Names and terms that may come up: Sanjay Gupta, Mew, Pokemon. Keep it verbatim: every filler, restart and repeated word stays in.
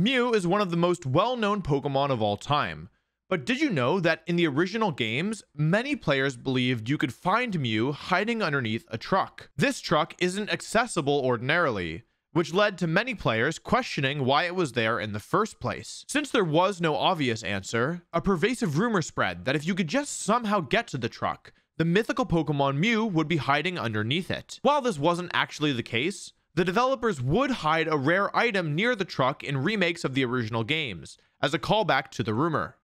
Mew is one of the most well-known Pokemon of all time. But did you know that in the original games, many players believed you could find Mew hiding underneath a truck? This truck isn't accessible ordinarily, which led to many players questioning why it was there in the first place. Since there was no obvious answer, a pervasive rumor spread that if you could just somehow get to the truck, the mythical Pokemon Mew would be hiding underneath it. While this wasn't actually the case, the developers would hide a rare item near the truck in remakes of the original games, as a callback to the rumor.